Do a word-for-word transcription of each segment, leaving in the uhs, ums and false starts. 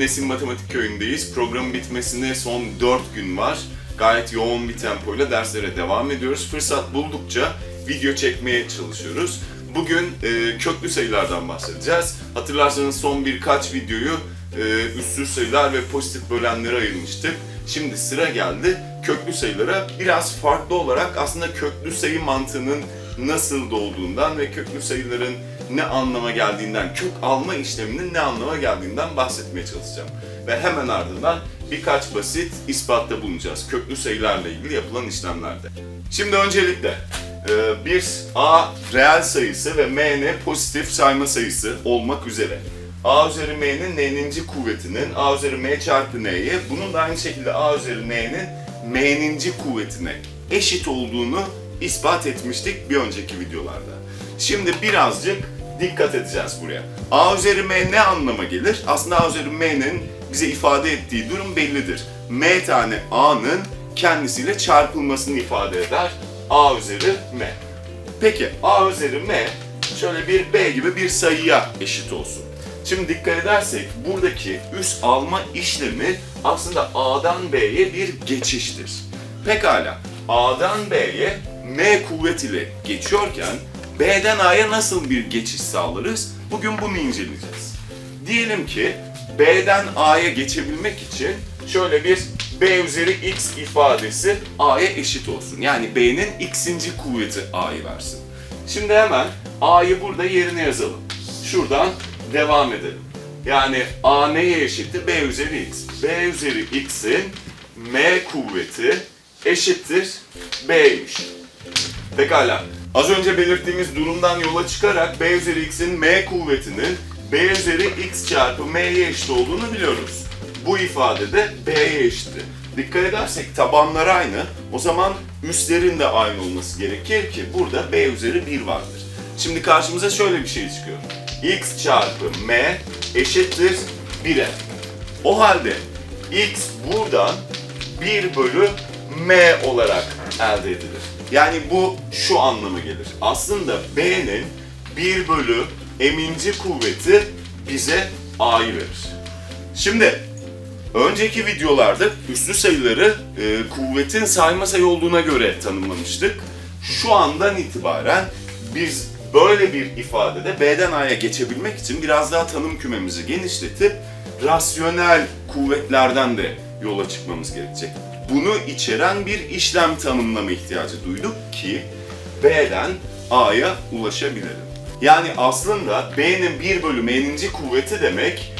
Nesin Matematik Köyü'ndeyiz. Programın bitmesine son dört gün var. Gayet yoğun bir tempoyla derslere devam ediyoruz. Fırsat buldukça video çekmeye çalışıyoruz. Bugün e, köklü sayılardan bahsedeceğiz. Hatırlarsanız son birkaç videoyu e, üstsüz sayılar ve pozitif bölenlere ayırmıştık. Şimdi sıra geldi köklü sayılara. Biraz farklı olarak aslında köklü sayı mantığının nasıl olduğundan ve köklü sayıların ne anlama geldiğinden, kök alma işleminin ne anlama geldiğinden bahsetmeye çalışacağım. Ve hemen ardından birkaç basit ispatta bulunacağız köklü sayılarla ilgili yapılan işlemlerde. Şimdi öncelikle bir a reel sayısı ve m'nin pozitif sayma sayısı olmak üzere a üzeri m'nin n'inci kuvvetinin a üzeri m çarpı n'ye, bunun da aynı şekilde a üzeri n'nin m'inci kuvvetine eşit olduğunu ispat etmiştik bir önceki videolarda. Şimdi birazcık dikkat edeceğiz buraya. A üzeri m ne anlama gelir? Aslında a üzeri m'nin bize ifade ettiği durum bellidir. M tane a'nın kendisiyle çarpılmasını ifade eder. A üzeri m. Peki a üzeri m şöyle bir b gibi bir sayıya eşit olsun. Şimdi dikkat edersek buradaki üs alma işlemi aslında a'dan b'ye bir geçiştir. Pekala, a'dan b'ye m kuvvet ile geçiyorken b'den a'ya nasıl bir geçiş sağlarız? Bugün bunu inceleyeceğiz. Diyelim ki b'den a'ya geçebilmek için şöyle bir b üzeri x ifadesi a'ya eşit olsun. Yani b'nin x'inci kuvveti a'yı versin. Şimdi hemen a'yı burada yerine yazalım. Şuradan devam edelim. Yani a neye eşitti? b üzeri x. b üzeri x'in m kuvveti eşittir b'ymiş. Pekala. Az önce belirttiğimiz durumdan yola çıkarak b üzeri x'in m kuvvetinin b üzeri x çarpı m'ye eşit olduğunu biliyoruz. Bu ifade de b'ye eşitti. Dikkat edersek tabanlar aynı. O zaman üslerin de aynı olması gerekir ki burada b üzeri bir vardır. Şimdi karşımıza şöyle bir şey çıkıyor. X çarpı m eşittir bire. O halde x buradan bir bölü m olarak elde edilir. Yani bu şu anlama gelir. Aslında b'nin bir bölü m'inci kuvveti bize a'yı verir. Şimdi önceki videolarda üstlü sayıları e, kuvvetin sayma sayı olduğuna göre tanımlamıştık. Şu andan itibaren biz böyle bir ifadede b'den a'ya geçebilmek için biraz daha tanım kümemizi genişletip rasyonel kuvvetlerden de yola çıkmamız gerekecek. Bunu içeren bir işlem tanımlama ihtiyacı duyduk ki b'den a'ya ulaşabilelim. Yani aslında b'nin bir bölü m'inci kuvveti demek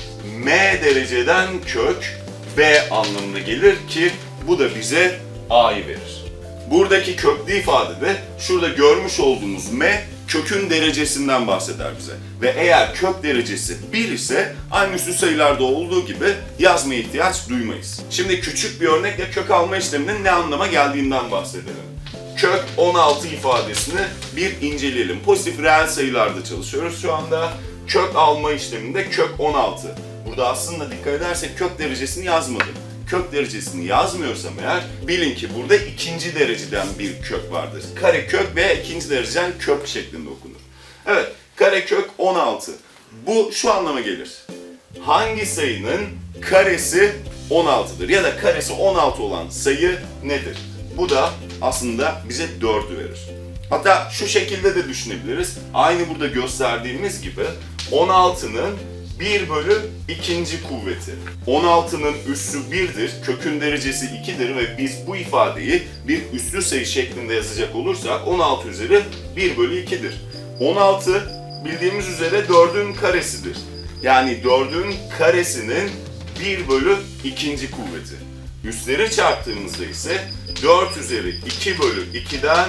m dereceden kök b anlamına gelir ki bu da bize a'yı verir. Buradaki köklü ifadede şurada görmüş olduğumuz m kökün derecesinden bahseder bize. Ve eğer kök derecesi bir ise aynı üstlü sayılarda olduğu gibi yazmaya ihtiyaç duymayız. Şimdi küçük bir örnekle kök alma işleminin ne anlama geldiğinden bahsedelim. Kök on altı ifadesini bir inceleyelim. Pozitif reel sayılarda çalışıyoruz şu anda. Kök alma işleminde kök on altı. Burada aslında dikkat edersek kök derecesini yazmadım. Kök derecesini yazmıyorsam eğer bilin ki burada ikinci dereceden bir kök vardır. Karekök veya ikinci dereceden kök şeklinde okunur. Evet, karekök on altı. Bu şu anlama gelir. Hangi sayının karesi on altıdır ya da karesi on altı olan sayı nedir? Bu da aslında bize dördü verir. Hatta şu şekilde de düşünebiliriz. Aynı burada gösterdiğimiz gibi on altının bir bölü ikinci kuvveti. on altının üssü birdir, kökün derecesi ikidir ve biz bu ifadeyi bir üslü sayı şeklinde yazacak olursak on altı üzeri bir bölü ikidir. on altı bildiğimiz üzere dördün karesidir. Yani dördün karesinin bir bölü ikinci kuvveti. Üsleri çarptığımızda ise dört üzeri iki bölü ikiden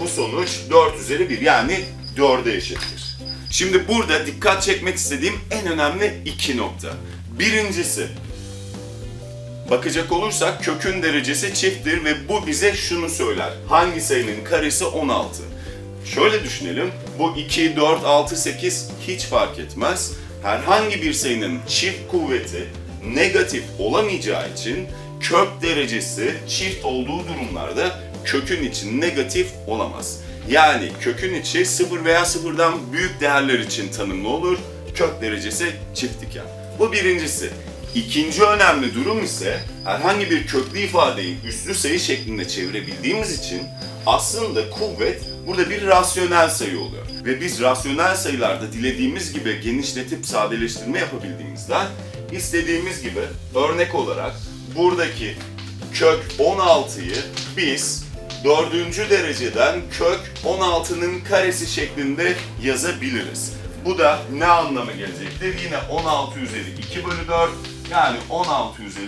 bu sonuç dört üzeri bir, yani dörde eşittir. Şimdi burada dikkat çekmek istediğim en önemli iki nokta. Birincisi, bakacak olursak kökün derecesi çifttir ve bu bize şunu söyler. Hangi sayının karesi on altı? Şöyle düşünelim, bu iki, dört, altı, sekiz hiç fark etmez. Herhangi bir sayının çift kuvveti negatif olamayacağı için kök derecesi çift olduğu durumlarda kökün içi negatif olamaz. Yani kökün içi sıfır veya sıfırdan büyük değerler için tanımlı olur. Kök derecesi çift iken. Bu birincisi. İkinci önemli durum ise herhangi bir köklü ifadeyi üslü sayı şeklinde çevirebildiğimiz için aslında kuvvet burada bir rasyonel sayı oluyor. Ve biz rasyonel sayılarda dilediğimiz gibi genişletip sadeleştirme yapabildiğimizde istediğimiz gibi örnek olarak buradaki kök on altıyı biz dördüncü dereceden kök on altının karesi şeklinde yazabiliriz. Bu da ne anlama gelecektir? Yine on altı üzeri iki bölü dört, yani on altı üzeri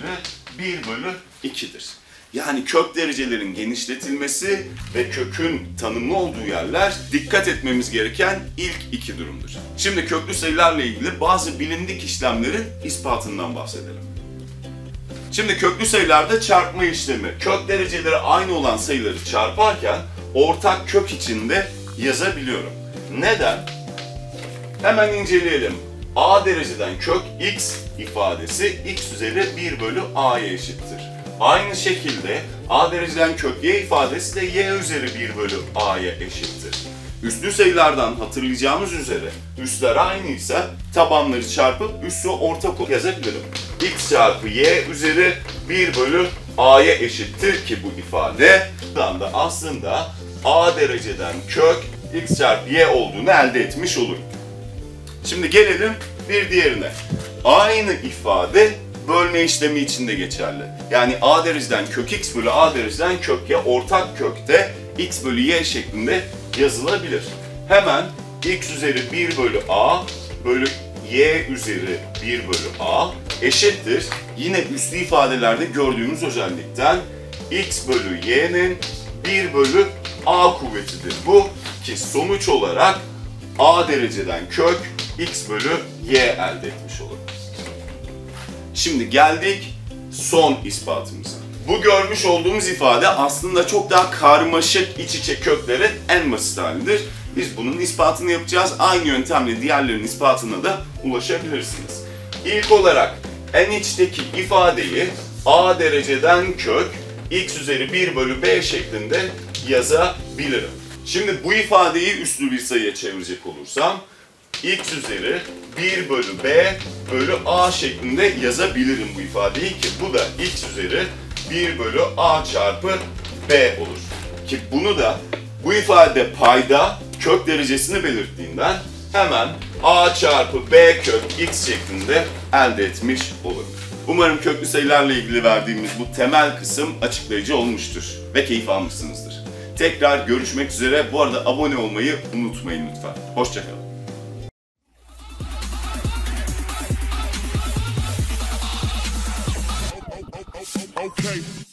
bir bölü ikidir. Yani kök derecelerin genişletilmesi ve kökün tanımlı olduğu yerler dikkat etmemiz gereken ilk iki durumdur. Şimdi köklü sayılarla ilgili bazı bilindik işlemlerin ispatından bahsedelim. Şimdi köklü sayılarda çarpma işlemi, kök dereceleri aynı olan sayıları çarparken ortak kök içinde yazabiliyorum. Neden? Hemen inceleyelim. A dereceden kök x ifadesi x üzeri bir bölü a'ya eşittir. Aynı şekilde a dereceden kök y ifadesi de y üzeri bir bölü a'ya eşittir. Üslü sayılardan hatırlayacağımız üzere üsler aynıysa tabanları çarpıp üssü ortak yazabilirim. X çarpı y üzeri bir bölü a'ya eşittir ki bu ifade buradan da aslında a dereceden kök x çarpı y olduğunu elde etmiş olur. Şimdi gelelim bir diğerine. Aynı ifade bölme işlemi içinde geçerli. Yani a dereceden kök x bölü a dereceden kök y ortak kökte x bölü y şeklinde yazılabilir. Hemen x üzeri bir bölü a bölü y üzeri bir bölü a eşittir. Yine üslü ifadelerde gördüğümüz özellikten x bölü y'nin bir bölü a kuvvetidir bu ki sonuç olarak a dereceden kök x bölü y elde etmiş olur. Şimdi geldik son ispatımıza. Bu görmüş olduğumuz ifade aslında çok daha karmaşık iç içe köklerin en basit halidir. Biz bunun ispatını yapacağız. Aynı yöntemle diğerlerinin ispatına da ulaşabilirsiniz. İlk olarak en içteki ifadeyi a dereceden kök x üzeri bir bölü b şeklinde yazabilirim. Şimdi bu ifadeyi üslü bir sayıya çevirecek olursam x üzeri bir bölü b bölü a şeklinde yazabilirim bu ifadeyi ki bu da x üzeri bir bölü a çarpı b olur. Ki bunu da bu ifade payda kök derecesini belirttiğinden hemen a çarpı b kök x şeklinde elde etmiş olur. Umarım köklü sayılarla ilgili verdiğimiz bu temel kısım açıklayıcı olmuştur ve keyif almışsınızdır. Tekrar görüşmek üzere. Bu arada abone olmayı unutmayın lütfen. Hoşçakalın. Okay.